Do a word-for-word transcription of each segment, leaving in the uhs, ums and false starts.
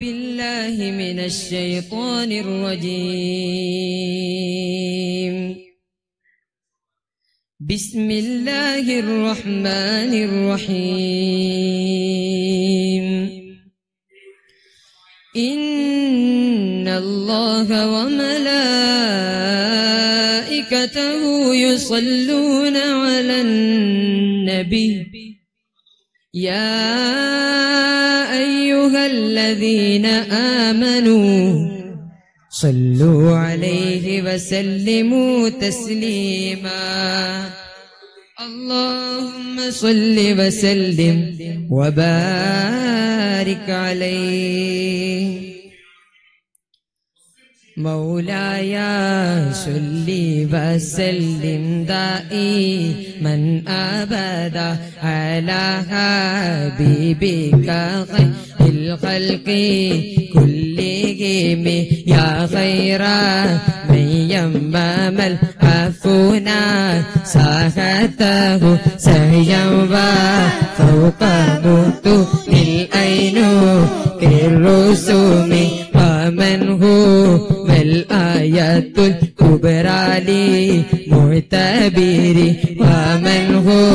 بالله من الشيطان الرجيم. بسم الله الرحمن الرحيم. إن الله وملائكته يصلون على النبي يا أيها الذين آمنوا صلوا عليه وسلموا تسليما. اللهم صل وسلم وبارك عليه. مولاي صل وسلم دائما أبدا على حبيبك خير الخلق كلهم يا خير من يمم العفونا ساحته سيما فوق موت العين الرسوم ومن هو الآية الكبرى لي معتبري ومن هو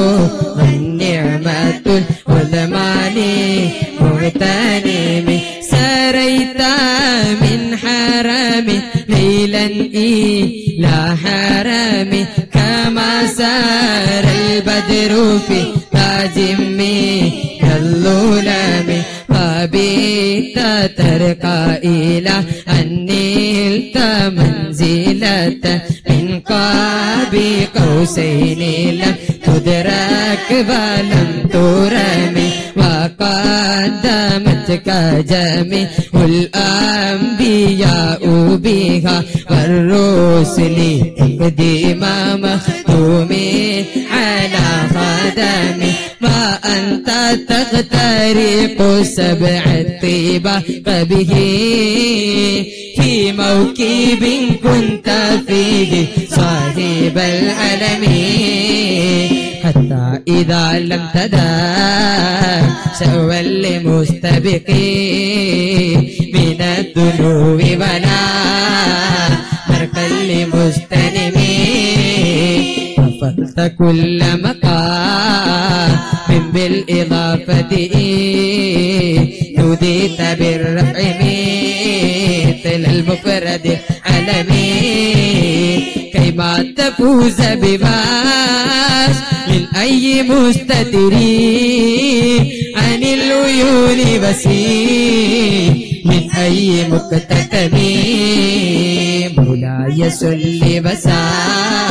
النعمة العظمى لي مغتنمي. سريت من حرمي ليلا إلى حرمي كما سار البدر في تاج من اللؤلؤ وبيت ترقى إلى أن نلت منزلة من قاب قوسين لم تدرك ولم ترمي وقدمتك جميع الأنبياء بها والرسل إقدما مختومي على قدمي. وأنت تخترق سبع الطيبة فبه في موكب كنت فيه صاحب العلم حتى إذا لم تدع سوى المستبق من الدنو بنا مرقا لمستنم وفقت كل مقام بالإضافة نوديت بالرفع مثل المفرد العلمي كيما تفوز بباس من أي مستتر عن العيون بسير من أي مكتتم. مولاي صل وسلم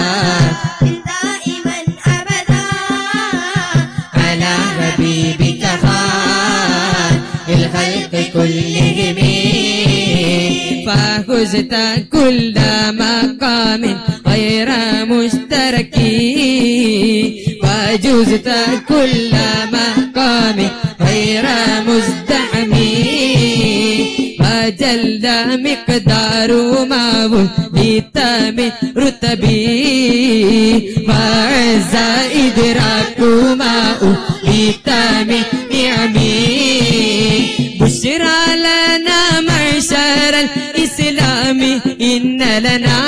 كلهم فخذت كل مقام غير مشترك وجزت كل مقام غير مزدحم وجل مقدار ما وليت من رتبي وعز إدراك ما أوليت من نعمي. بشرى لنا معشر الإسلام إن لنا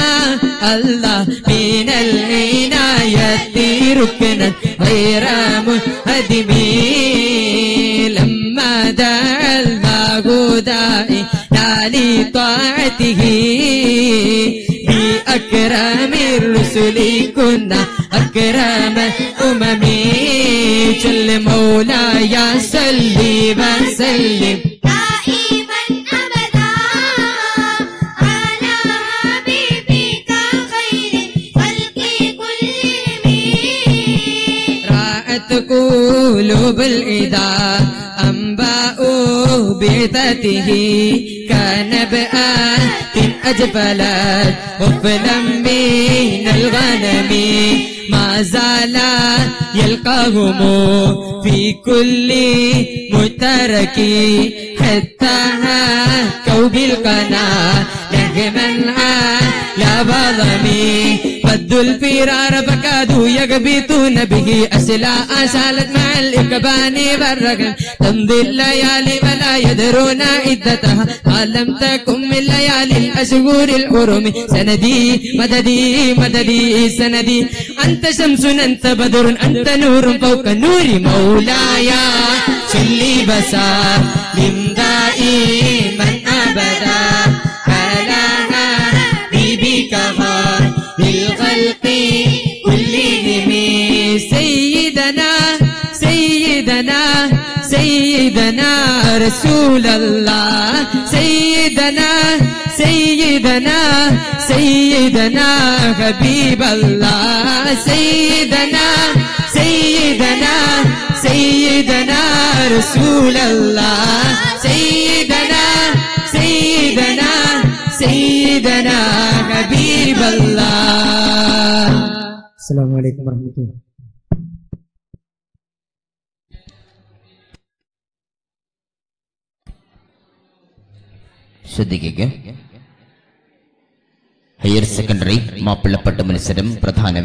الله من العناية ركنا غير منهدم لما دعا الله داعينا لطاعته بأكرم الرسل كنا أكرم الأمم. جل مولاي صل وسلم قلوب الإذا أنباء بعثته كنبآت أجفلت غفلا من الغنم ما زال يلقاهم في كل مترك حتى هكوا بالقناة نهما على بضمي ودوا الفيرا ربك ادو يقبيتون به اسلاء سالت مع الاكبان بالرقم تمضي الليالي ولا يدرون عدتها ما لم تكن من ليالي الاشهر الحرم سندي مددي مددي سندي انت شمس انت بدر انت نور فوق نور مولاي شلي بصار من دائما ابدا على حبيبك غار للخلق كلهم سيدنا سيدنا سيدنا رسول الله سيدنا سيدنا سيدنا حبيب الله سيدنا سيدنا سيدنا رسول الله سيدنا سيدنا سيدنا حبيب الله. السلام عليكم ورحمة الله. ശ്രദ്ധിക്കുക higher secondary മാപ്പിളപ്പട്ട മത്സരം പ്രധാന